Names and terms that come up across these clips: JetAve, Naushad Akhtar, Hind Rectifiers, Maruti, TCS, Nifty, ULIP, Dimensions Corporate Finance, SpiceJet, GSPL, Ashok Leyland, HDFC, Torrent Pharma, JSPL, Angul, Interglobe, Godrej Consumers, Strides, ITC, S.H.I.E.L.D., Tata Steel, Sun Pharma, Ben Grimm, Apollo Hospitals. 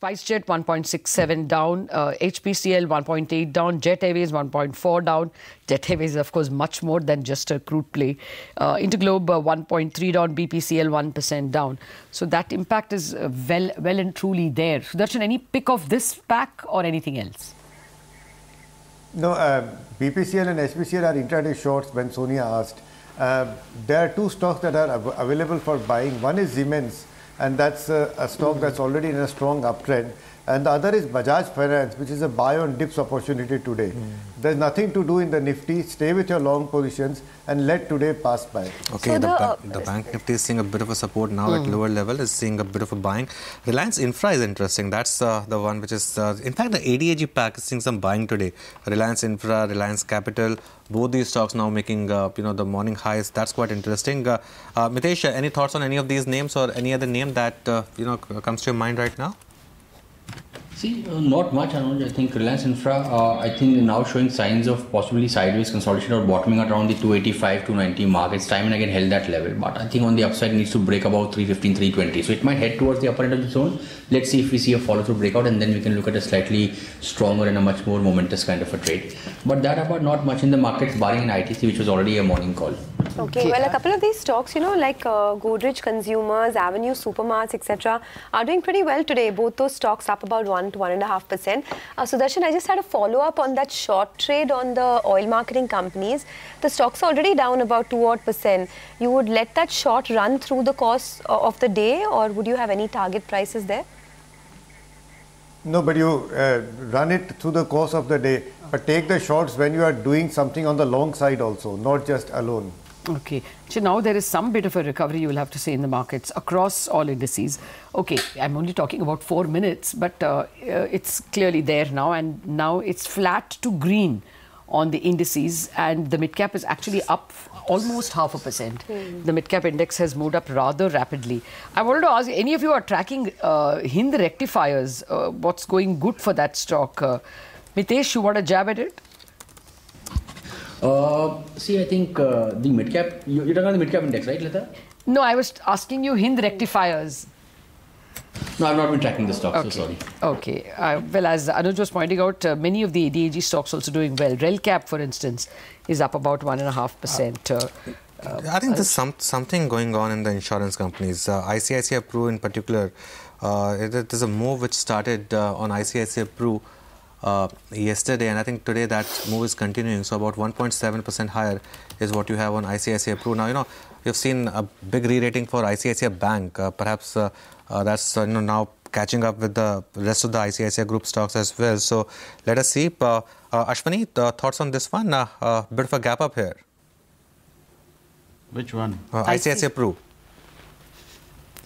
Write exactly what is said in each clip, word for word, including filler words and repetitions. SpiceJet one point six seven down, uh, H P C L one point eight down, JetAve one point four down. JetAve is, of course, much more than just a crude play. Uh, Interglobe uh, one point three down, B P C L one percent down. So that impact is uh, well, well and truly there. Sudarshan, any pick of this pack or anything else? No, uh, B P C L and H P C L are intraday shorts when Sonia asked. Uh, there are two stocks that are av available for buying. One is Siemens, and that's a, a stock that's already in a strong uptrend. And the other is Bajaj Finance, which is a buy on dips opportunity today. Mm. There's nothing to do in the Nifty. Stay with your long positions and let today pass by. Okay, so the, the, uh, the Bank Nifty is seeing a bit of a support now mm. at lower level, is seeing a bit of a buying. Reliance Infra is interesting. That's uh, the one which is, uh, in fact, the A D A G pack is seeing some buying today. Reliance Infra, Reliance Capital, both these stocks now making, uh, you know, the morning highs. That's quite interesting. Uh, uh, Mitesh, any thoughts on any of these names or any other name that, uh, you know, comes to your mind right now? See, uh, not much, Anuj. I think Reliance Infra, uh, I think now showing signs of possibly sideways consolidation or bottoming out around the two eighty-five, two ninety mark. It's time and again held that level. But I think on the upside, it needs to break about three fifteen, three twenty. So it might head towards the upper end of the zone. Let's see if we see a follow-through breakout, and then we can look at a slightly stronger and a much more momentous kind of a trade. But that about not much in the markets, barring an I T C, which was already a morning call. Okay, well, a couple of these stocks, you know, like uh, Godrej Consumers, Avenue Supermarts, et cetera, are doing pretty well today. Both those stocks up about one to one and a half percent. Uh, Sudarshan, I just had a follow-up on that short trade on the oil marketing companies. The stocks are already down about two odd percent. You would let that short run through the course of the day, or would you have any target prices there? No, but you uh, run it through the course of the day. But take the shorts when you are doing something on the long side also, not just alone. Okay, so now there is some bit of a recovery, you will have to say, in the markets across all indices. Okay, I'm only talking about four minutes, but uh, uh, it's clearly there now, and now it's flat to green on the indices, and the mid-cap is actually up almost half a percent. Mm. The mid-cap index has moved up rather rapidly. I wanted to ask, any of you are tracking uh, Hind Rectifiers, uh, what's going good for that stock? Uh, Mitesh, you want to jab at it? Uh, see, I think uh, the mid-cap, you, you're talking about the mid-cap index, right, Lata? No, I was asking you Hind Rectifiers. No, I've not been tracking the stocks, okay. So sorry. Okay. Uh, well, as Anuj was pointing out, uh, many of the A D A G stocks also doing well. Relcap, for instance, is up about one point five percent. Uh, uh, I think there's some, something going on in the insurance companies. Uh, I C I C I Pru in particular, uh, it, there's a move which started uh, on I C I C I Pru Uh, yesterday, and I think today that move is continuing. So about one point seven percent higher is what you have on I C I C I Pru. Now, you know, you've seen a big re-rating for I C I C I Bank. Uh, perhaps uh, uh, that's uh, you know, now catching up with the rest of the I C I C I Group stocks as well. So let us see. Uh, uh, Ashwini, uh, thoughts on this one? A uh, uh, bit of a gap up here. Which one? Uh, I C I C I Pru.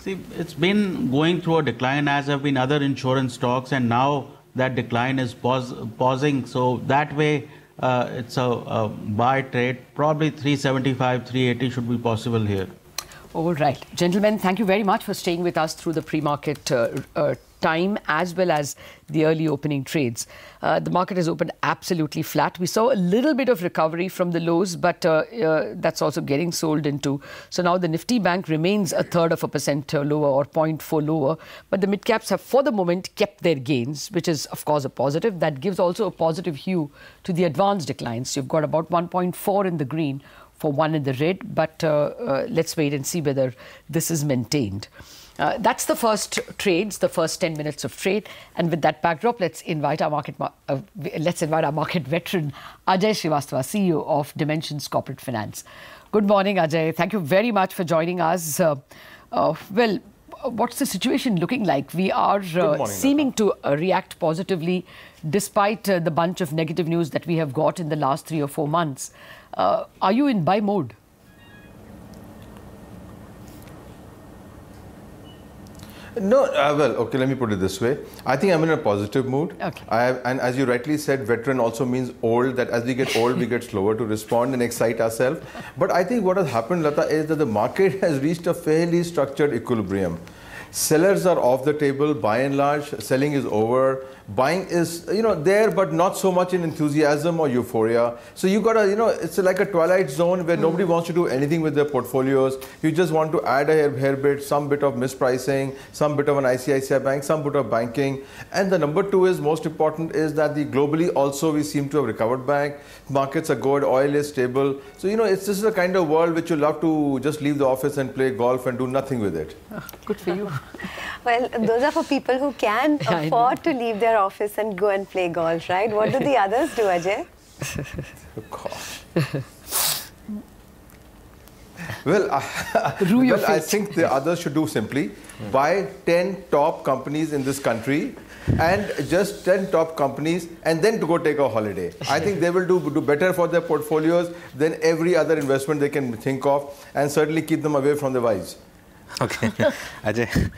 See, it's been going through a decline, as have been other insurance stocks, and now that decline is pause, pausing, so that way uh, it's a, a buy trade. Probably three seventy-five, three eighty should be possible here. All right. Gentlemen, thank you very much for staying with us through the pre-market uh, uh, time as well as the early opening trades. Uh, the market has opened absolutely flat. We saw a little bit of recovery from the lows, but uh, uh, that's also getting sold into. So now the Nifty Bank remains a third of a percent lower or zero point four lower. But the mid-caps have, for the moment, kept their gains, which is, of course, a positive. That gives also a positive hue to the advanced declines. You've got about one point four in the green, for one in the red, but uh, uh, let's wait and see whether this is maintained. Uh, that's the first trades, the first ten minutes of trade, and with that backdrop, let's invite our market uh, let's invite our market veteran Ajay Srivastava, C E O of Dimensions Corporate Finance. Good morning, Ajay. Thank you very much for joining us. Uh, uh, well, what's the situation looking like? We are uh, morning, seeming to uh, react positively despite uh, the bunch of negative news that we have got in the last three or four months. Uh, are you in buy mode? No, uh, well, okay, let me put it this way. I think I'm in a positive mood. Okay. I have, and as you rightly said, veteran also means old, that as we get old, we get slower to respond and excite ourselves. But I think what has happened, Lata, is that the market has reached a fairly structured equilibrium. Sellers are off the table by and large. Selling is over. Buying is, you know, there, but not so much in enthusiasm or euphoria. So you got a, you know, it's like a twilight zone where mm. nobody wants to do anything with their portfolios. You just want to add a hair, hair bit, some bit of mispricing, some bit of an I C I C I Bank, some bit of banking. And the number two is most important is that the globally also we seem to have recovered back. Markets are good, oil is stable. So, you know, it's this is the kind of world which you love to just leave the office and play golf and do nothing with it. Oh, good for you. Well, those are for people who can yeah, afford to leave their office and go and play golf, right? What do the others do, Ajay? Oh, gosh. Well, I, well I think the others should do simply yeah. buy ten top companies in this country and just ten top companies and then to go take a holiday. I think they will do, do better for their portfolios than every other investment they can think of, and certainly keep them away from their wives. Okay, Ajay.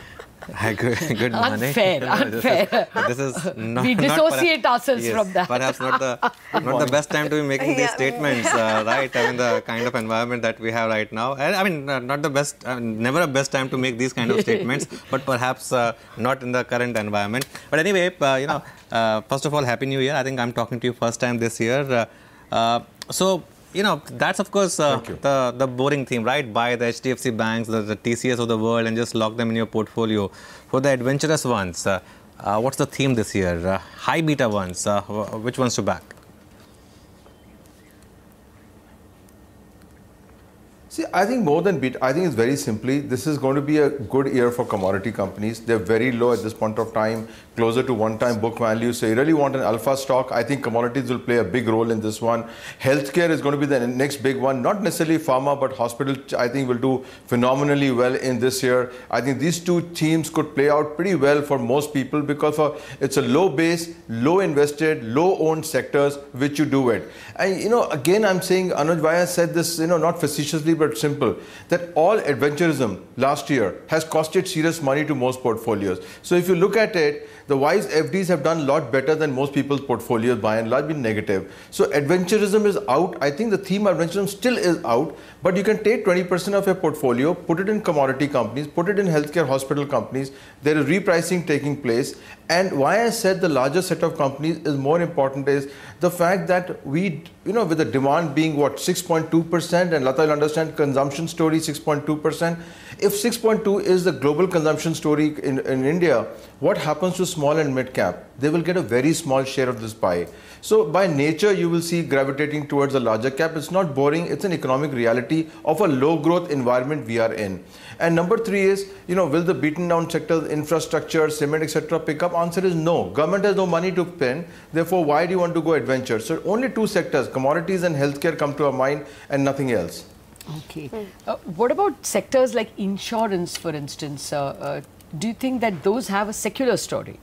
Hi, good, good morning. Unfair, unfair. This is, this is not, we dissociate not ourselves yes, from that. Perhaps not the not the best time to be making these yeah. statements, uh, right? I mean, the kind of environment that we have right now. I mean, not the best, uh, never a best time to make these kind of statements, but perhaps uh, not in the current environment. But anyway, uh, you know, uh, first of all, Happy New Year. I think I'm talking to you first time this year. Uh, uh, so. You know, that's of course uh, the, the boring theme, right? Buy the H D F C banks, the, the T C S of the world and just lock them in your portfolio. For the adventurous ones, uh, uh, what's the theme this year? Uh, high beta ones, uh, which ones to back? See, I think more than beta, I think it's very simply, this is going to be a good year for commodity companies. They're very low at this point of time, closer to one-time book value. So you really want an alpha stock. I think commodities will play a big role in this one. Healthcare is going to be the next big one. Not necessarily pharma, but hospital, I think, will do phenomenally well in this year. I think these two themes could play out pretty well for most people because for, it's a low base, low invested, low-owned sectors which you do it. And, you know, again, I'm saying, Anuj Bhaiya said this, you know, not facetiously, but simple, that all adventurism last year has costed serious money to most portfolios. So if you look at it, the wise F Ds have done a lot better than most people's portfolios by and large been negative. So adventurism is out. I think the theme adventurism still is out, but you can take twenty percent of your portfolio, put it in commodity companies, put it in healthcare hospital companies. There is repricing taking place. And why I said the larger set of companies is more important is the fact that we, you know, with the demand being what, six point two percent, and Lata will understand consumption story, six point two percent. If six point two is the global consumption story in, in India, what happens to small and mid cap? They will get a very small share of this pie. So by nature, you will see gravitating towards a larger cap. It's not boring. It's an economic reality of a low growth environment we are in. And number three is, you know, will the beaten down sectors, infrastructure, cement, et cetera pick up? Answer is no. Government has no money to spend. Therefore, why do you want to go adventure? So only two sectors, commodities and healthcare, come to our mind, and nothing else. Okay. Mm. Uh, what about sectors like insurance, for instance? Uh, uh, do you think that those have a secular story?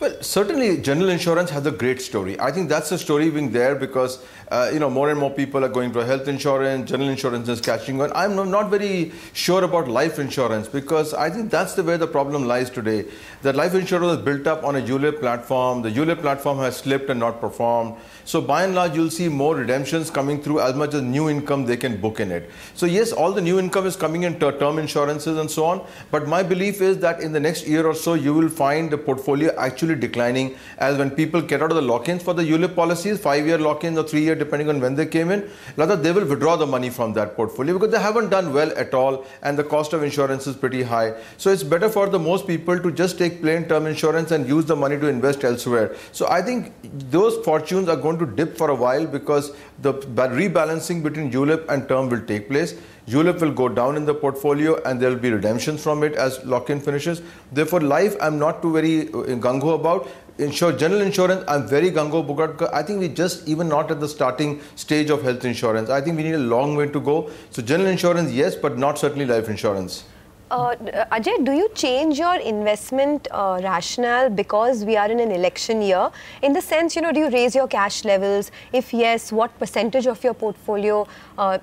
Well, certainly general insurance has a great story. I think that's the story being there because, uh, you know, more and more people are going for health insurance, general insurance is catching on. I'm not very sure about life insurance because I think that's the way the problem lies today. That life insurance is built up on a ULIP platform. The ULIP platform has slipped and not performed. So by and large, you'll see more redemptions coming through as much as new income they can book in it. So yes, all the new income is coming in term insurances and so on. But my belief is that in the next year or so, you will find the portfolio actually declining as when people get out of the lock-ins for the ULIP policies, five-year lock-ins or three-year depending on when they came in, rather they will withdraw the money from that portfolio because they haven't done well at all and the cost of insurance is pretty high. So it's better for the most people to just take plain term insurance and use the money to invest elsewhere. So I think those fortunes are going to dip for a while because the rebalancing between ULIP and term will take place. ULIP will go down in the portfolio and there will be redemptions from it as lock-in finishes. Therefore, life I'm not too very gung-ho about. Insure, general insurance, I'm very gung-ho because I think we just even not at the starting stage of health insurance. I think we need a long way to go. So general insurance, yes, but not certainly life insurance. Uh, Ajay, do you change your investment uh, rationale because we are in an election year? In the sense, you know, do you raise your cash levels? If yes, what percentage of your portfolio uh,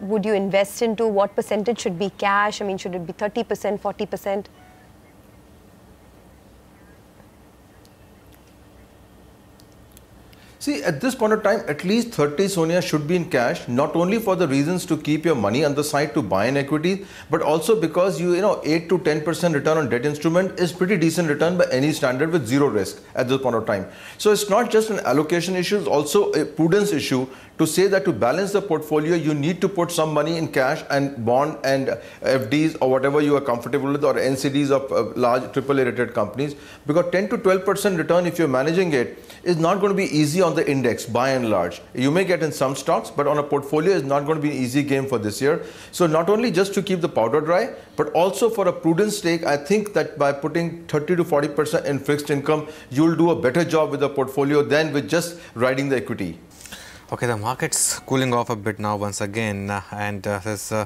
would you invest into? What percentage should be cash? I mean, should it be thirty percent, forty percent? See, at this point of time, at least thirty Sonia should be in cash, not only for the reasons to keep your money on the side to buy in equities, but also because you, you know, eight to ten percent return on debt instrument is pretty decent return by any standard with zero risk at this point of time. So it's not just an allocation issue, it's also a prudence issue to say that to balance the portfolio, you need to put some money in cash and bond and F Ds or whatever you are comfortable with, or N C Ds of large triple A rated companies, because ten to twelve percent return, if you're managing it, is not going to be easy on the index by and large. You may get in some stocks, but on a portfolio is not going to be an easy game for this year. So not only just to keep the powder dry, but also for a prudent stake, I think that by putting thirty to forty percent in fixed income, you'll do a better job with the portfolio than with just riding the equity. Okay, the market's cooling off a bit now once again, and uh, there's uh,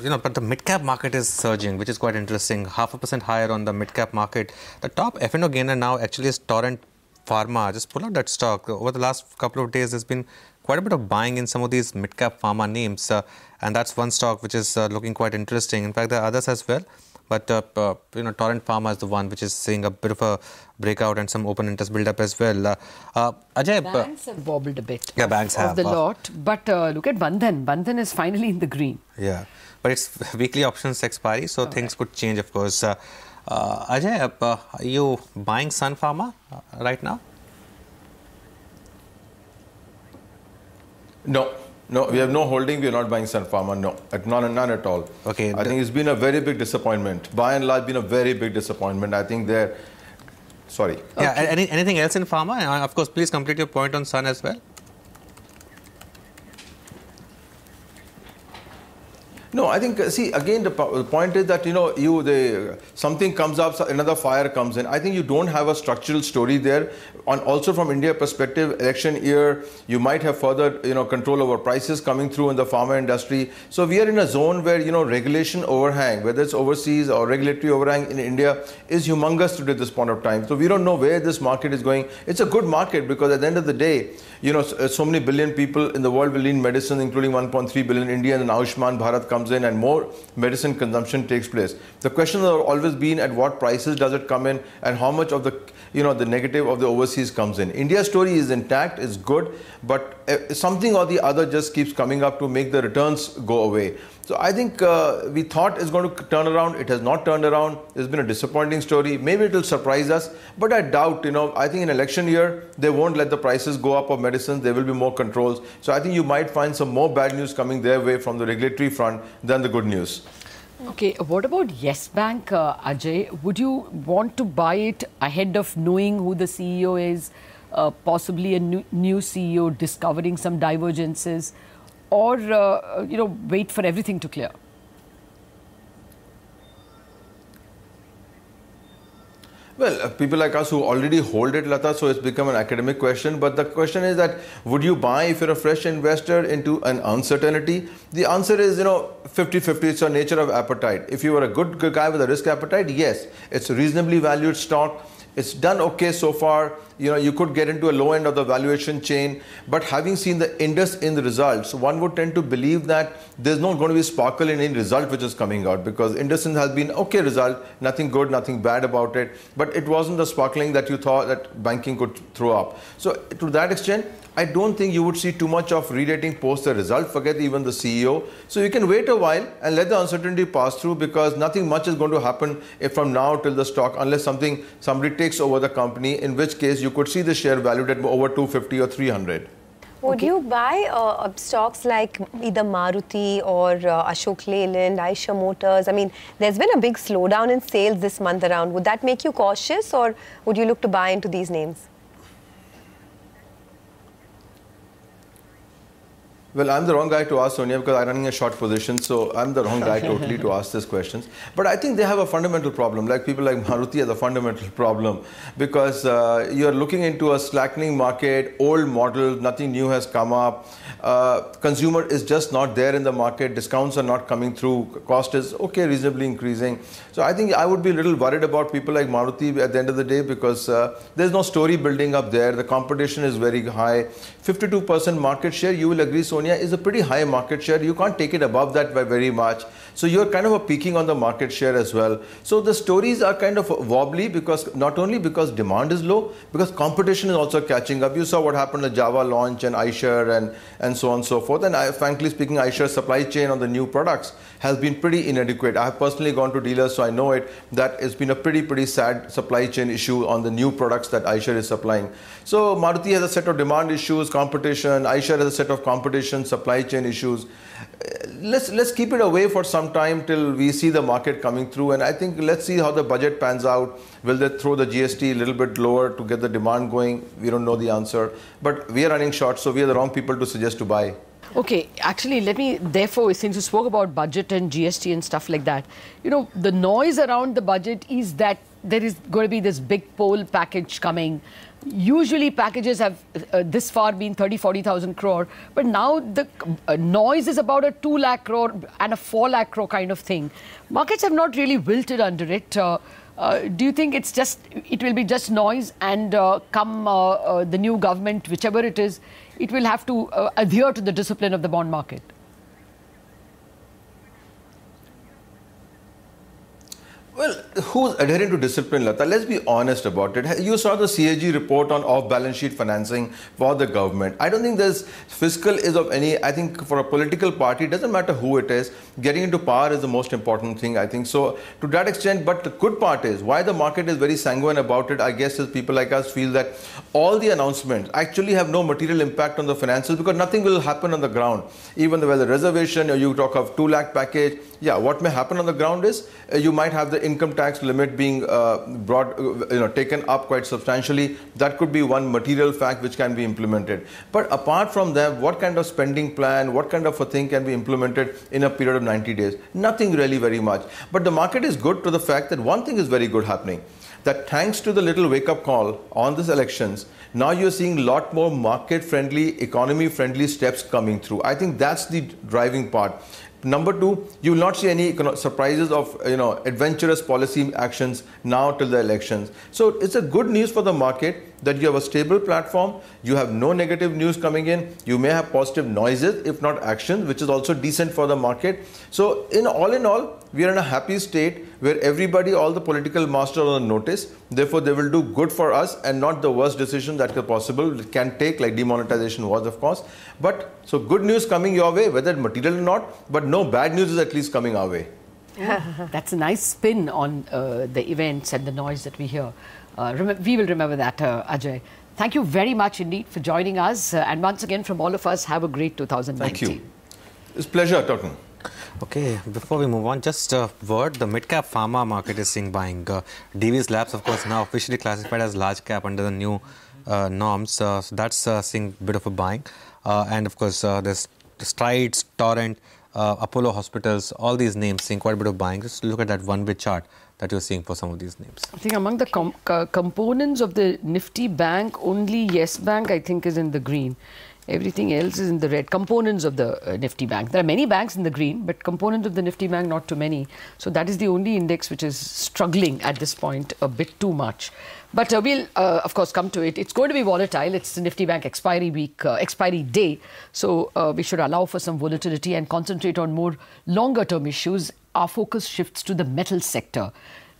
you know, but the mid-cap market is surging, which is quite interesting. Half a percent higher on the mid-cap market. The top F and O gainer now actually is Torrent Pharma. Just pull out that stock. Over the last couple of days, there's been quite a bit of buying in some of these mid-cap pharma names, uh, and that's one stock which is uh, looking quite interesting. In fact, there are others as well, but uh, uh, you know, Torrent Pharma is the one which is seeing a bit of a breakout and some open interest build up as well. Uh, uh, Ajay, banks have wobbled a bit. Yeah, banks have. Of the lot, but uh, look at Bandhan. Bandhan is finally in the green. Yeah, but it's weekly options expiry, so okay, things could change, of course. Uh, Uh, Ajay, uh, are you buying Sun Pharma uh, right now? No, no, we have no holding. We are not buying Sun Pharma, no, at none, none at all. Okay, I think it's been a very big disappointment. By and large, been a very big disappointment. I think they're sorry. Yeah, okay. any, anything else in pharma? And of course, please complete your point on Sun as well. No, I think, see, again, the point is that, you know, you the something comes up, another fire comes in. I think you don't have a structural story there. On also from India perspective, election year, you might have further, you know, control over prices coming through in the pharma industry. So we are in a zone where, you know, regulation overhang, whether it's overseas or regulatory overhang in India, is humongous today at this point of time. So we don't know where this market is going. It's a good market because at the end of the day, you know, so many billion people in the world will need medicine, including one point three billion in India, and Ayushman Bharat comes in and more medicine consumption takes place. The question has always been at what prices does it come in and how much of the, you know, the negative of the overseas comes in. India's story is intact, is good, but something or the other just keeps coming up to make the returns go away. So I think uh, we thought it's going to turn around. It has not turned around. It's been a disappointing story. Maybe it will surprise us, but I doubt, you know, I think in election year, they won't let the prices go up of medicines. There will be more controls. So I think you might find some more bad news coming their way from the regulatory front than the good news. Okay, what about Yes Bank, uh, Ajay? Would you want to buy it ahead of knowing who the C E O is, uh, possibly a new, new C E O discovering some divergences? Or, uh, you know, wait for everything to clear? Well, uh, people like us who already hold it, Lata, so it's become an academic question. But the question is that, would you buy if you're a fresh investor into an uncertainty? The answer is, you know, fifty fifty. It's your nature of appetite. If you are a good, good guy with a risk appetite, yes, it's a reasonably valued stock. It's done okay so far. You know, you could get into a low end of the valuation chain, but having seen the Indus in the results, one would tend to believe that there's not going to be sparkle in any result which is coming out, because Indus has been okay result, nothing good, nothing bad about it, but it wasn't the sparkling that you thought that banking could throw up. So to that extent, I don't think you would see too much of re-rating post the result, forget even the C E O. So you can wait a while and let the uncertainty pass through, because nothing much is going to happen if from now till the stock, unless something somebody takes over the company, in which case you could see the share valued at over two fifty or three hundred. Would okay. you buy uh, stocks like either Maruti or uh, Ashok Leyland, Eicher Motors? I mean, there's been a big slowdown in sales this month around. Would that make you cautious, or would you look to buy into these names? Well, I'm the wrong guy to ask, Sonia, because I'm running a short position, so I'm the wrong guy totally to ask these questions. But I think they have a fundamental problem. Like people like Maruti have a fundamental problem, because uh, you're looking into a slackening market, old model, nothing new has come up. Uh, consumer is just not there in the market. Discounts are not coming through. Cost is okay, reasonably increasing. So I think I would be a little worried about people like Maruti at the end of the day, because uh, there's no story building up there. The competition is very high. fifty-two percent market share, you will agree, Sonia, is a pretty high market share. You can't take it above that by very much. So you're kind of a peaking on the market share as well. So the stories are kind of wobbly, because not only because demand is low, because competition is also catching up. You saw what happened to Java launch and Eicher and, and so on and so forth. And I, frankly speaking, Eicher's supply chain on the new products has been pretty inadequate. I have personally gone to dealers, so I know it, that it's been a pretty, pretty sad supply chain issue on the new products that Eicher is supplying. So Maruti has a set of demand issues, competition. Eicher has a set of competition, supply chain issues. Let's, let's keep it away for some time till we see the market coming through. And I think let's see how the budget pans out. Will they throw the G S T a little bit lower to get the demand going? We don't know the answer. But we are running short, so we are the wrong people to suggest to buy. Okay, actually, let me, therefore, since you spoke about budget and G S T and stuff like that, you know, the noise around the budget is that there is going to be this big poll package coming. Usually packages have uh, this far been thirty, forty thousand crore, but now the uh, noise is about a two lakh crore and a four lakh crore kind of thing. Markets have not really wilted under it. Uh, uh, do you think it's just, it will be just noise, and uh, come uh, uh, the new government, whichever it is, it will have to uh, adhere to the discipline of the bond market? Well, who's adhering to discipline, Lata? Let's be honest about it. You saw the C A G report on off-balance sheet financing for the government. I don't think this fiscal is of any, I think for a political party, it doesn't matter who it is, getting into power is the most important thing, I think. So to that extent, but the good part is, why the market is very sanguine about it, I guess, is people like us feel that all the announcements actually have no material impact on the finances, because nothing will happen on the ground. Even the whether reservation, or you talk of two lakh package, yeah, what may happen on the ground is, uh, you might have the income tax limit being uh, brought, you know, taken up quite substantially. That could be one material fact which can be implemented. But apart from that, what kind of spending plan, what kind of a thing can be implemented in a period of ninety days? Nothing really very much. But the market is good to the fact that one thing is very good happening, that thanks to the little wake-up call on these elections, now you're seeing a lot more market-friendly, economy-friendly steps coming through. I think that's the driving part. Number two, you will not see any surprises of, you know, adventurous policy actions now till the elections. So it's a good news for the market that you have a stable platform, you have no negative news coming in, you may have positive noises, if not actions, which is also decent for the market. So in all in all, we are in a happy state where everybody, all the political masters are on notice. Therefore, they will do good for us and not the worst decision that could possible, it can take, like demonetization was, of course. But so good news coming your way, whether material or not, but no bad news is at least coming our way. That's a nice spin on uh, the events and the noise that we hear. Uh, we will remember that, uh, Ajay. Thank you very much indeed for joining us. Uh, and once again, from all of us, have a great two thousand nineteen. Thank you. It's a pleasure talking. Okay, before we move on, just a word, the mid-cap pharma market is seeing buying. Uh, D V S Labs, of course, now officially classified as large cap under the new uh, norms. Uh, so that's uh, seeing a bit of a buying. Uh, and of course, uh, there's Strides, Torrent, uh, Apollo Hospitals, all these names seeing quite a bit of buying. Just look at that one bit chart that you're seeing for some of these names. I think among the com uh, components of the Nifty Bank, only Yes Bank, I think, is in the green. Everything else is in the red. Components of the uh, Nifty Bank. There are many banks in the green, but components of the Nifty Bank, not too many. So that is the only index which is struggling at this point a bit too much. But uh, we'll, uh, of course, come to it. It's going to be volatile. It's the Nifty Bank expiry week, uh, expiry day. So uh, we should allow for some volatility and concentrate on more longer-term issues. Our focus shifts to the metal sector.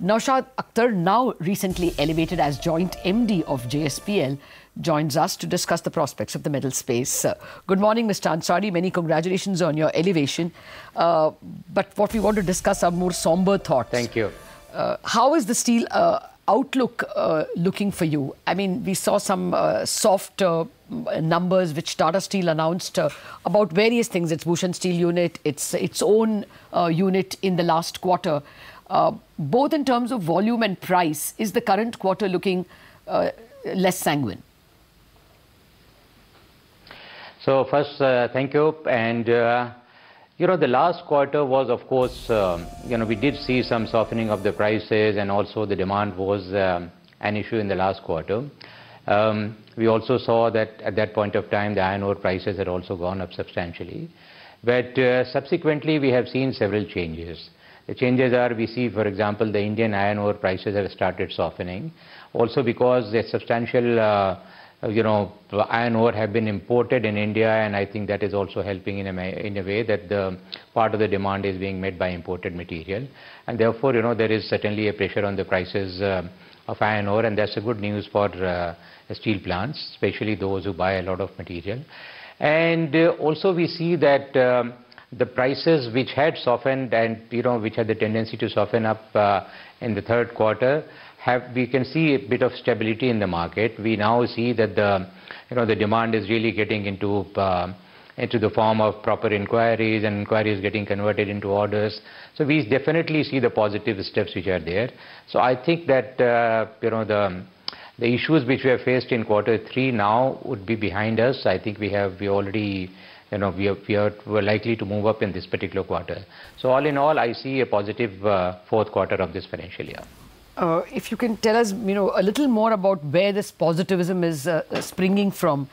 Naushad Akhtar, now recently elevated as joint M D of J S P L, joins us to discuss the prospects of the metal space. Uh, good morning, Mister Ansari. Many congratulations on your elevation. Uh, but what we want to discuss are more somber thoughts. Thank you. Uh, how is the steel uh, outlook uh, looking for you? I mean, we saw some uh, soft uh, numbers which Tata Steel announced uh, about various things. Its Bhushan Steel unit, its, its own uh, unit in the last quarter. Uh, both in terms of volume and price, is the current quarter looking uh, less sanguine? So first, uh, thank you. And, uh, you know, the last quarter was, of course, um, you know, we did see some softening of the prices, and also the demand was um, an issue in the last quarter. Um, we also saw that at that point of time, the iron ore prices had also gone up substantially. But uh, subsequently, we have seen several changes. The changes are, we see, for example, the Indian iron ore prices have started softening, also because there's substantial uh, you know, iron ore have been imported in India, and I think that is also helping in a, in a way that the part of the demand is being met by imported material, and therefore, you know, there is certainly a pressure on the prices uh, of iron ore, and that's a good news for uh, steel plants, especially those who buy a lot of material. And uh, also we see that um, the prices which had softened and, you know, which had the tendency to soften up uh, in the third quarter, have, we can see a bit of stability in the market. We now see that the, you know, the demand is really getting into, uh, into the form of proper inquiries, and inquiries getting converted into orders. So we definitely see the positive steps which are there. So I think that, uh, you know, the, the issues which we have faced in quarter three now would be behind us. I think we have, we already, you know, we are, we are, we're likely to move up in this particular quarter. So all in all, I see a positive uh, fourth quarter of this financial year. Uh, if you can tell us, you know, a little more about where this positivism is uh, springing from.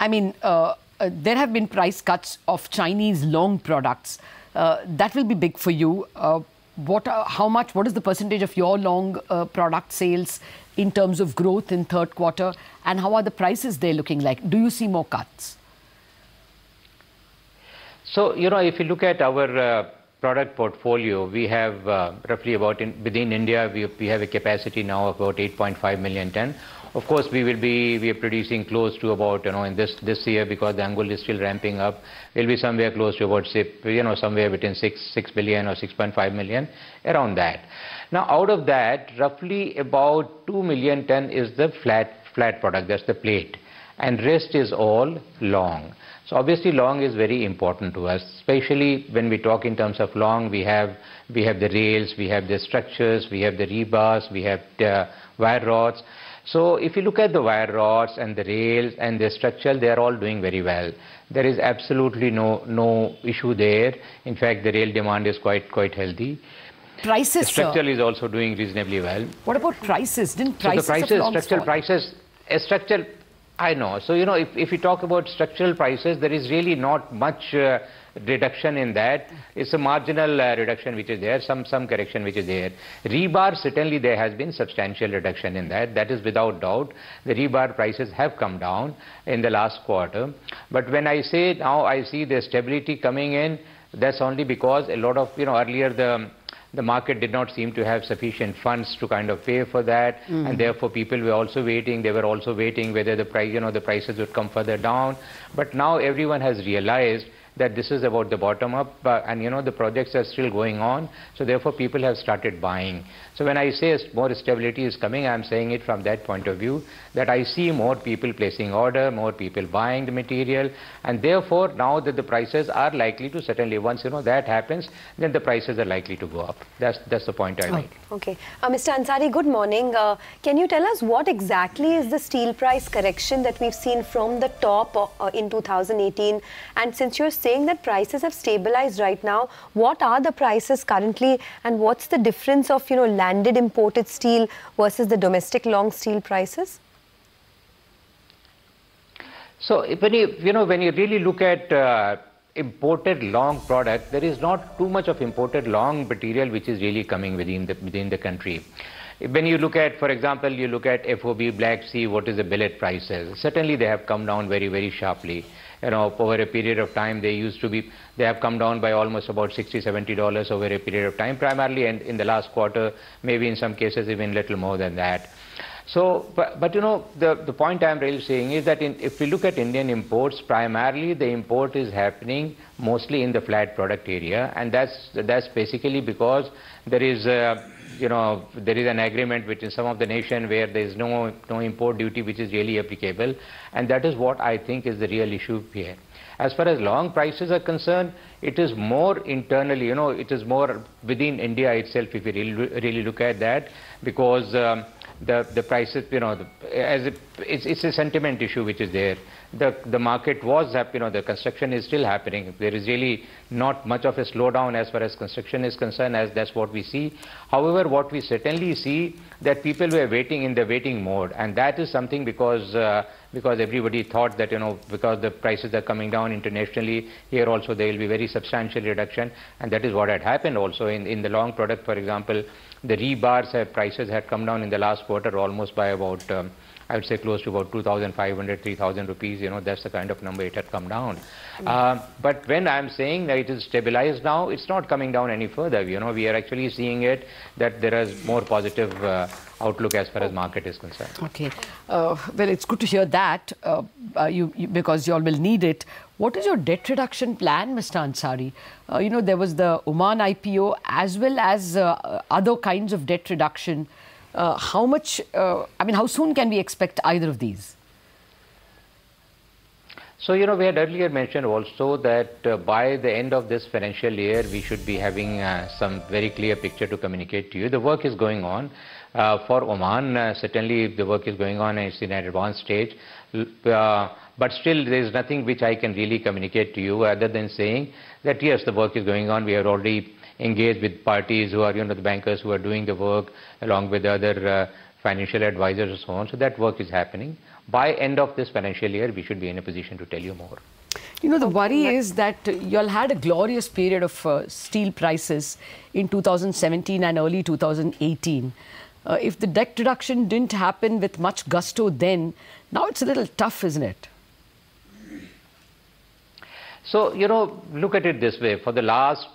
I mean, uh, uh, there have been price cuts of Chinese long products. Uh, that will be big for you. Uh, what, uh, how much, what is the percentage of your long uh, product sales in terms of growth in third quarter? And how are the prices there looking like? Do you see more cuts? So, you know, if you look at our... Uh product portfolio, we have uh, roughly about, in, within India, we, we have a capacity now of about eight point five million ton. Of course, we will be, we are producing close to about, you know, in this, this year, because the Angul is still ramping up, will be somewhere close to about, you know, somewhere between six, six million or six point five million, around that. Now, out of that, roughly about two million ton is the flat, flat product, that's the plate, and rest is all long. So obviously long is very important to us, especially when we talk in terms of long, we have, we have the rails, we have the structures, we have the rebars, we have the wire rods. So if you look at the wire rods and the rails and the structure, they are all doing very well. There is absolutely no, no issue there. In fact, the rail demand is quite, quite healthy. Prices, structural, sir, is also doing reasonably well. What about prices? Didn't prices, so the prices, structural fall? Prices, a structural, I know. So, you know, if, if you talk about structural prices, there is really not much uh, reduction in that. It's a marginal uh, reduction which is there, some, some correction which is there. Rebar, certainly there has been substantial reduction in that. That is without doubt. The rebar prices have come down in the last quarter. But when I say now I see the stability coming in, that's only because a lot of, you know, earlier the... the market did not seem to have sufficient funds to kind of pay for that, mm-hmm. and therefore people were also waiting. They were also waiting whether the price, you know, the prices would come further down. But now everyone has realized that this is about the bottom up, uh, and you know the projects are still going on. So therefore people have started buying. So when I say more stability is coming, I am saying it from that point of view, that I see more people placing order, more people buying the material, and therefore now that the prices are likely to, certainly once you know that happens, then the prices are likely to go up. That's, that's the point I made. Okay. Uh, Mister Ansari, good morning. Uh, can you tell us what exactly is the steel price correction that we've seen from the top uh, in two thousand eighteen, and since you're saying that prices have stabilized right now, what are the prices currently, and what's the difference of, you know, landed imported steel versus the domestic long steel prices? So when you, you know, when you really look at uh, imported long product, there is not too much of imported long material which is really coming within the, within the country. When you look at, for example, you look at F O B, Black Sea, what is the billet prices? Certainly they have come down very, very sharply. You know, over a period of time, they used to be, they have come down by almost about sixty, seventy dollars over a period of time, primarily, and in the last quarter, maybe in some cases even little more than that. So, but, but you know, the, the point I'm really saying is that in, if we look at Indian imports, primarily the import is happening mostly in the flat product area, and that's, that's basically because there is a, you know, there is an agreement between some of the nation where there is no, no import duty which is really applicable, and that is what I think is the real issue here. As far as long prices are concerned, it is more internally, you know, it is more within India itself if you really, really look at that, because um, the, the prices, you know, the, as it, it's, it's a sentiment issue which is there. The, the market was, you know, the construction is still happening. There is really not much of a slowdown as far as construction is concerned, as that's what we see. However, what we certainly see that people were waiting in the waiting mode, and that is something because uh, because everybody thought that, you know, because the prices are coming down internationally, here also there will be very substantial reduction, and that is what had happened also in, in the long product, for example. The rebars have, prices had come down in the last quarter almost by about um, I would say close to about two thousand five hundred, three thousand rupees. You know, that's the kind of number it had come down. Mm. Uh, but when I'm saying that it is stabilized now, it's not coming down any further. You know, we are actually seeing it that there is more positive uh, outlook as far as market is concerned. Okay. Uh, well, it's good to hear that uh, uh, you, you, because you all will need it. What is your debt reduction plan, Mister Ansari? Uh, you know, there was the Oman I P O as well as uh, other kinds of debt reduction. Uh, how much, uh, I mean, how soon can we expect either of these? So, you know, we had earlier mentioned also that uh, by the end of this financial year, we should be having uh, some very clear picture to communicate to you. The work is going on. Uh, for Oman, uh, certainly the work is going on and it's in an advanced stage. Uh, but still, there is nothing which I can really communicate to you other than saying that, yes, the work is going on. We are already engaged with parties who are, you know, the bankers who are doing the work along with other uh, financial advisors and so on. So that work is happening. By end of this financial year, we should be in a position to tell you more. You know, the worry is that you all had a glorious period of uh, steel prices in two thousand seventeen and early two thousand eighteen. Uh, if the debt reduction didn't happen with much gusto then, now it's a little tough, isn't it? So, you know, look at it this way. For the last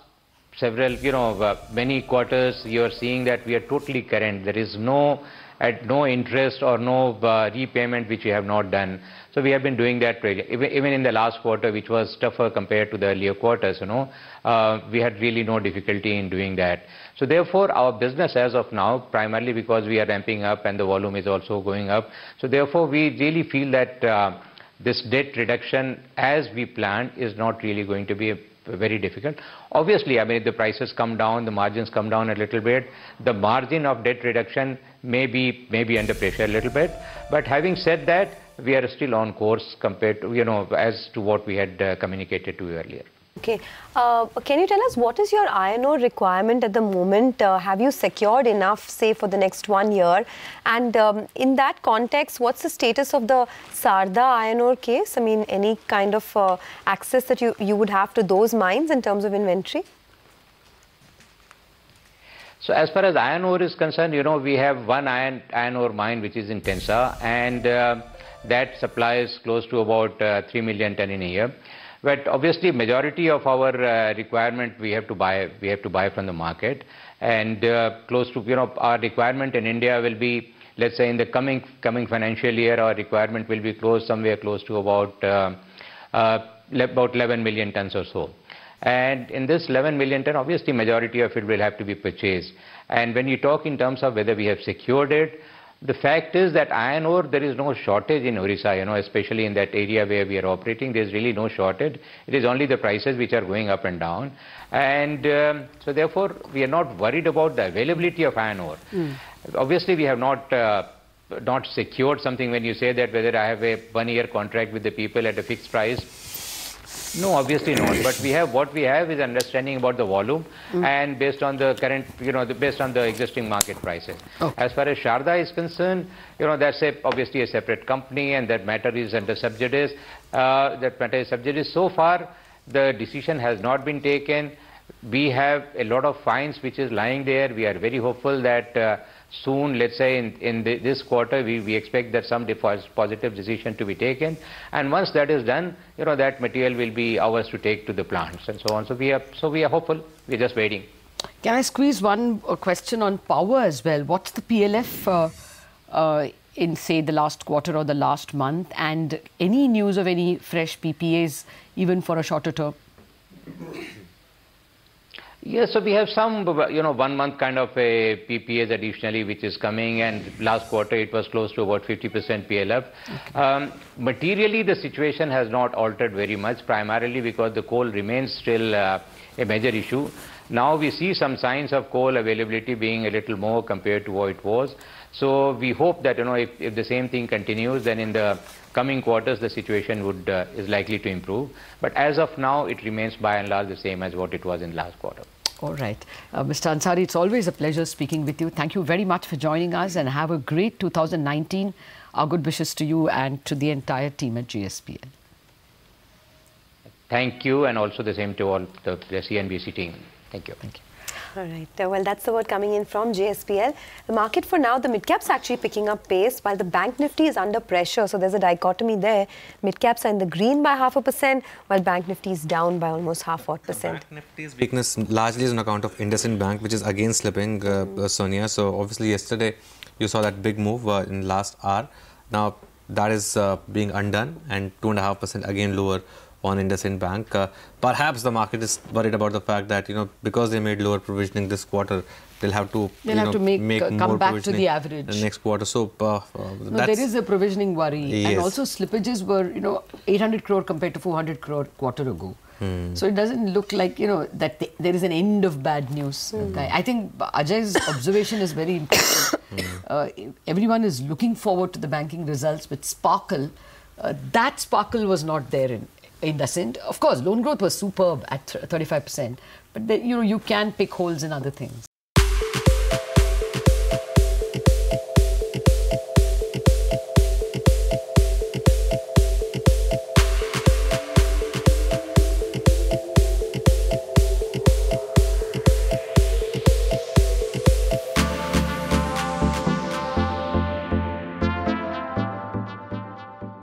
several, you know, uh, many quarters, you're seeing that we are totally current. There is no, at no interest or no uh, repayment which we have not done. So we have been doing that even in the last quarter, which was tougher compared to the earlier quarters, you know, uh, we had really no difficulty in doing that. So therefore, our business as of now, primarily because we are ramping up and the volume is also going up. So therefore, we really feel that uh, this debt reduction as we planned is not really going to be a very difficult. Obviously, I mean, if the prices come down, the margins come down a little bit, the margin of debt reduction may be, may be under pressure a little bit. But having said that, we are still on course compared to, you know, as to what we had uh, communicated to you earlier. Okay. Uh, can you tell us what is your iron ore requirement at the moment? Uh, have you secured enough, say, for the next one year? And um, in that context, what's the status of the Sarda iron ore case? I mean, any kind of uh, access that you, you would have to those mines in terms of inventory? So as far as iron ore is concerned, you know, we have one iron, iron ore mine, which is in Tensa, and uh, that supplies close to about uh, three million ton in a year. But obviously, majority of our uh, requirement we have to buy, we have to buy from the market, and uh, close to, you know, our requirement in India will be, let's say, in the coming coming financial year, our requirement will be close somewhere close to about uh, uh, about eleven million tons or so. And in this eleven million ton, obviously, majority of it will have to be purchased. And when you talk in terms of whether we have secured it, the fact is that iron ore, there is no shortage in Orissa, you know, especially in that area where we are operating, there is really no shortage. It is only the prices which are going up and down. And um, so therefore, we are not worried about the availability of iron ore. Mm. Obviously, we have not uh, not secured something when you say that whether I have a one-year contract with the people at a fixed price. No, obviously not. But we have, what we have is understanding about the volume, mm. and based on the current, you know, the, based on the existing market prices. Oh. As far as Sharda is concerned, you know, that's a, obviously a separate company, and that matter is under sub judice. Uh, that matter is sub judice. So far, the decision has not been taken. We have a lot of fines which is lying there. We are very hopeful that uh, soon, let's say in, in the, this quarter, we, we expect that some positive decision to be taken. And once that is done, you know, that material will be ours to take to the plants and so on. So we are, so we are hopeful. We're just waiting. Can I squeeze one question on power as well? What's the P L F uh, uh, in, say, the last quarter or the last month? And any news of any fresh P P As, even for a shorter term? Yes, so we have some, you know, one month kind of a P P As additionally which is coming, and last quarter it was close to about fifty percent P L F. Okay. Um, materially, the situation has not altered very much, primarily because the coal remains still uh, a major issue. Now we see some signs of coal availability being a little more compared to what it was. So we hope that, you know, if, if the same thing continues, then in the coming quarters, the situation would uh, is likely to improve. But as of now, it remains by and large the same as what it was in last quarter. All right. Uh, Mister Ansari, it's always a pleasure speaking with you. Thank you very much for joining us, and have a great two thousand nineteen. Our good wishes to you and to the entire team at G S P L. Thank you, and also the same to all the, the C N B C team. Thank you. Thank you. All right. Well, that's the word coming in from J S P L. The market for now, the mid-caps actually picking up pace while the Bank Nifty is under pressure. So there's a dichotomy there. Mid-caps are in the green by half a percent while Bank Nifty is down by almost half a percent. Bank Nifty's weakness largely is on account of IndusInd Bank, which is again slipping, uh, mm. uh, Sonia. So obviously yesterday you saw that big move uh, in last hour. Now that is uh, being undone and two point five percent again lower on IndusInd Bank. Uh, perhaps the market is worried about the fact that, you know, because they made lower provisioning this quarter, they'll have to, they'll have know, to make, make uh, come back to the average the next quarter. So uh, uh, no, that's, there is a provisioning worry, yes. And also slippages were, you know, eight hundred crore compared to four hundred crore quarter ago. Hmm. So it doesn't look like, you know, that th there is an end of bad news. Hmm. I think Ajay's observation is very important. Hmm. Uh, everyone is looking forward to the banking results with sparkle. Uh, that sparkle was not there in. IndusInd. Of course, loan growth was superb at thirty-five percent, but the, you know, you can pick holes in other things.